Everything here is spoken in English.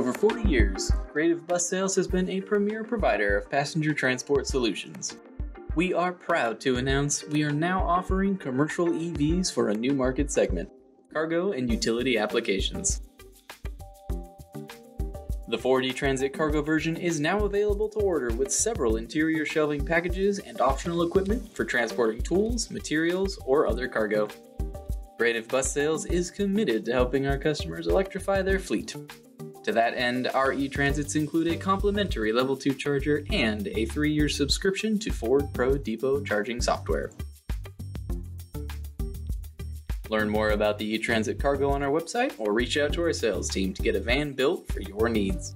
over 40 years, Creative Bus Sales has been a premier provider of passenger transport solutions. We are proud to announce we are now offering commercial EVs for a new market segment, cargo and utility applications. The Ford E-Transit cargo version is now available to order with several interior shelving packages and optional equipment for transporting tools, materials, or other cargo. Creative Bus Sales is committed to helping our customers electrify their fleet. To that end, our E-Transits include a complimentary Level 2 charger and a 3-year subscription to Ford Pro Depot charging software. Learn more about the E-Transit cargo on our website or reach out to our sales team to get a van built for your needs.